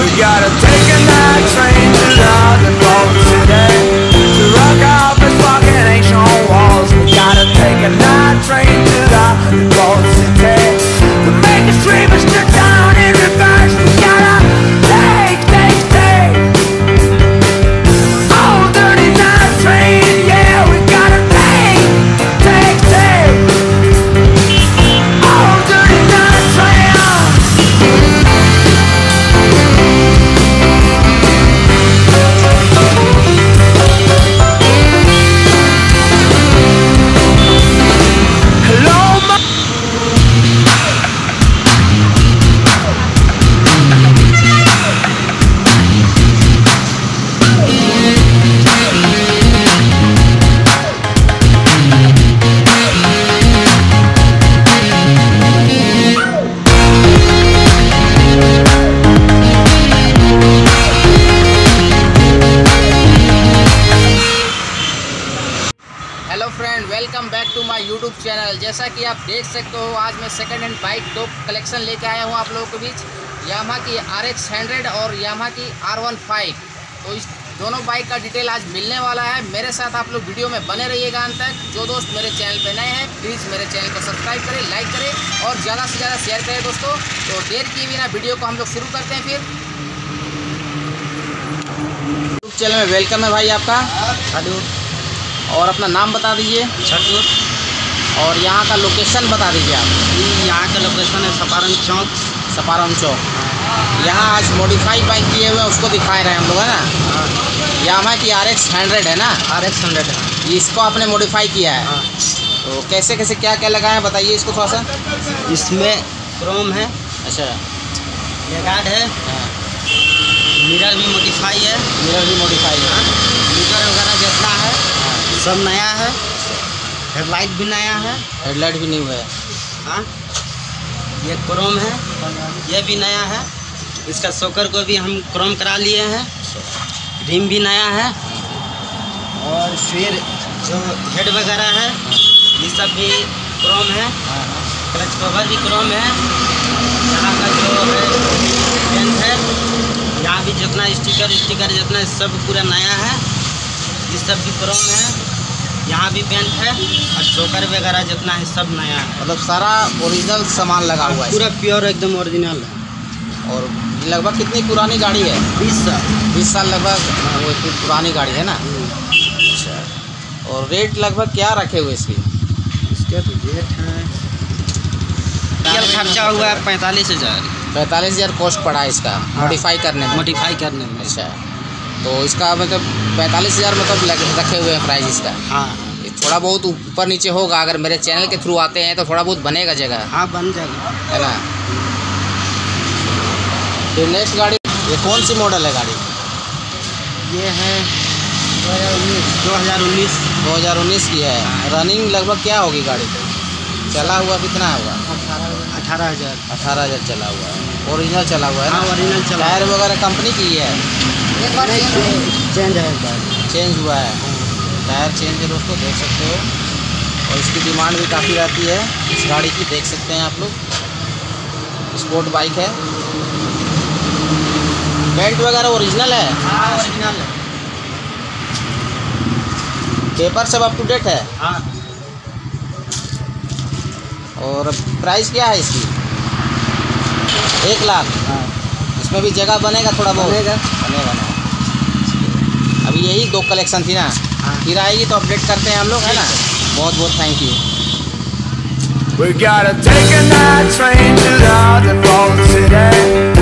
We gotta take a night train to London for today, to rock off these fucking ancient walls. We gotta take a night train to London for today, to make the streamers turn down in reverse. We gotta take oh, dirty night train, yeah. We gotta take oh, dirty night train. YouTube channel, जैसा कि आप देख सकते हो आज मैं second hand bike दो collection लेके आया हूँ आप लोगों के बीच, यामाहा की RX 100 और यामाहा की R15। तो इस दोनों बाइक का डिटेल आज मिलने वाला है। मेरे साथ आप लोग वीडियो में बने रहिएगा अंत तक। जो दोस्त मेरे चैनल पे नए हैं प्लीज़ मेरे चैनल को सब्सक्राइब करें, लाइक करें और ज़्यादा से ज़्यादा शेयर करें दोस्तों। तो देर किए बिना वीडियो को हम लोग शुरू करते हैं। फिर YouTube चैनल में वेलकम है भाई आपका, हेलो। और अपना नाम बता दीजिए और यहाँ का लोकेशन बता दीजिए आप। यहाँ का लोकेशन है सपारम चौक। सपारम चौक यहाँ आज मॉडिफाइड बाइक किए हुए हैं, उसको दिखाए रहे हैं हम लोग, है ना। यामाहा की RX 100 है ना, RX 100 है, इसको आपने मॉडिफाई किया है। तो कैसे कैसे क्या क्या लगाया है बताइए इसको थोड़ा सा। इसमें क्रोम है, अच्छा, गार्ड है, मिरर भी मॉडिफाई है, मीटर वगैरह जितना है सब नया है, हेडलाइट भी नया है, हेडलाइट भी न्यू है। हाँ, ये क्रोम है, ये भी नया है, इसका शॉकर को भी हम क्रोम करा लिए हैं, रिम भी नया है, और फिर जो हेड वगैरह है ये सब भी क्रोम है, क्लच कवर भी क्रोम है, यहाँ का जो है यहाँ भी जितना स्टिकर जितना सब पूरा नया है, ये सब भी क्रोम है, यहाँ भी पेंट है, और चोकर वगैरह जितना है सब नया है। मतलब सारा ओरिजिनल सामान लगा हुआ है, पूरा प्योर एकदम ओरिजिनल है। और लगभग कितनी पुरानी गाड़ी है? 20 साल लगभग वो इतनी पुरानी गाड़ी है ना। अच्छा, और रेट लगभग क्या रखे हुए इसके तो रेट है, खर्चा हुआ है 45,000। 45,000 कॉस्ट पड़ा है इसका मॉडिफाई करने में। अच्छा, तो इसका मतलब 45,000 मतलब रखे हुए हैं प्राइस इसका। हाँ, थोड़ा बहुत ऊपर नीचे होगा, अगर मेरे चैनल के थ्रू आते हैं तो थोड़ा बहुत बनेगा जगह। हाँ, बन जाएगा, है ना। तो नेक्स्ट गाड़ी, ये कौन सी मॉडल है गाड़ी? ये है 2019 की है। रनिंग लगभग क्या होगी गाड़ी पे? चला हुआ कितना होगा? 18,000 चला हुआ है, ओरिजिनल चला हुआ है। हाँ, ओरिजिनल चला। टायर वगैरह कंपनी की है? चेंज हुआ है, टायर चेंज है दोस्तों, देख सकते हो। और इसकी डिमांड भी काफ़ी रहती है इस गाड़ी की, देख सकते हैं आप लोग। स्पोर्ट बाइक है, बेल्ट वगैरह ओरिजिनल है। हाँ, ओरिजिनल है, पेपर सब अप टू डेट है। हाँ। और प्राइस क्या है इसकी? 1,00,000। हाँ, इसमें भी जगह बनेगा थोड़ा बहुत, बनेगा। अभी यही दो कलेक्शन थी ना, फिर आएगी तो अपडेट करते हैं हम लोग, है ना। बहुत बहुत thank you. We gotta take a night train to London for today.